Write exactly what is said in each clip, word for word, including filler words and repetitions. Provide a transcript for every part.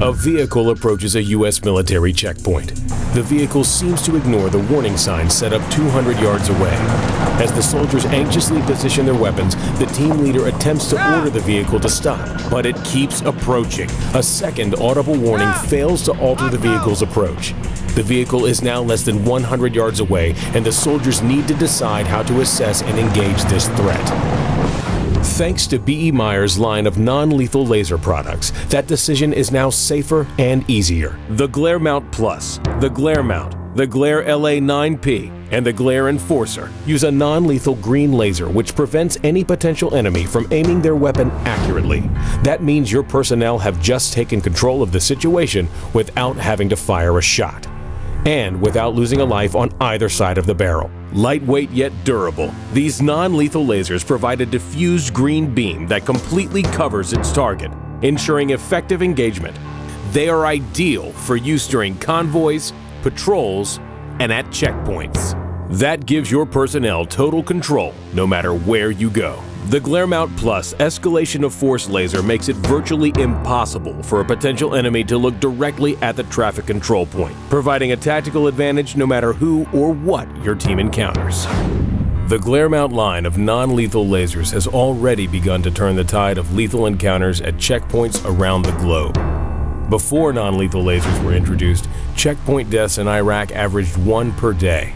A vehicle approaches a U S military checkpoint. The vehicle seems to ignore the warning sign set up two hundred yards away. As the soldiers anxiously position their weapons, the team leader attempts to order the vehicle to stop, but it keeps approaching. A second audible warning fails to alter the vehicle's approach. The vehicle is now less than one hundred yards away, and the soldiers need to decide how to assess and engage this threat. Thanks to B E Meyers' line of non-lethal laser products, that decision is now safer and easier. The GLARE Mount Plus, the GLARE Mount, the GLARE L A nine P, and the GLARE Enforcer use a non-lethal green laser which prevents any potential enemy from aiming their weapon accurately. That means your personnel have just taken control of the situation without having to fire a shot, and without losing a life on either side of the barrel. Lightweight yet durable, these non-lethal lasers provide a diffused green beam that completely covers its target, ensuring effective engagement. They are ideal for use during convoys, patrols, and at checkpoints. That gives your personnel total control, no matter where you go. The GLARE Mount Plus Escalation of Force laser makes it virtually impossible for a potential enemy to look directly at the traffic control point, providing a tactical advantage no matter who or what your team encounters. The GLARE Mount line of non-lethal lasers has already begun to turn the tide of lethal encounters at checkpoints around the globe. Before non-lethal lasers were introduced, checkpoint deaths in Iraq averaged one per day.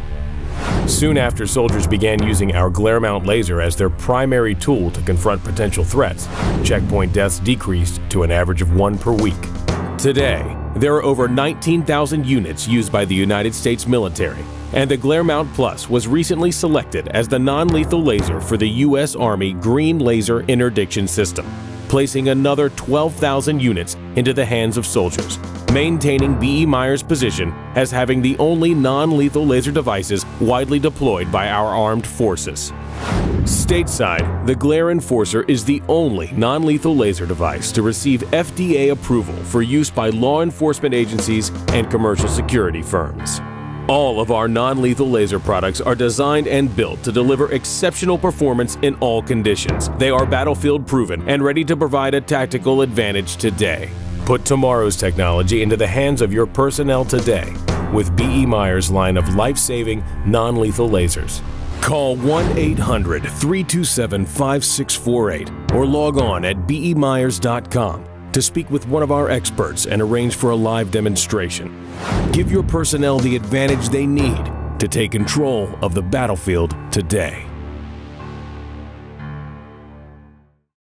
Soon after soldiers began using our GLARE Mount laser as their primary tool to confront potential threats, checkpoint deaths decreased to an average of one per week. Today, there are over nineteen thousand units used by the United States military, and the GLARE Mount Plus was recently selected as the non-lethal laser for the U S Army Green Laser Interdiction System, placing another twelve thousand units into the hands of soldiers, maintaining B E Meyers' position as having the only non-lethal laser devices widely deployed by our armed forces. Stateside, the GLARE Enforcer is the only non-lethal laser device to receive F D A approval for use by law enforcement agencies and commercial security firms. All of our non-lethal laser products are designed and built to deliver exceptional performance in all conditions. They are battlefield proven and ready to provide a tactical advantage today. Put tomorrow's technology into the hands of your personnel today with B E Meyers' line of life-saving non-lethal lasers. Call one eight hundred, three two seven, five six four eight or log on at b e meyers dot com. to speak with one of our experts and arrange for a live demonstration. Give your personnel the advantage they need to take control of the battlefield today.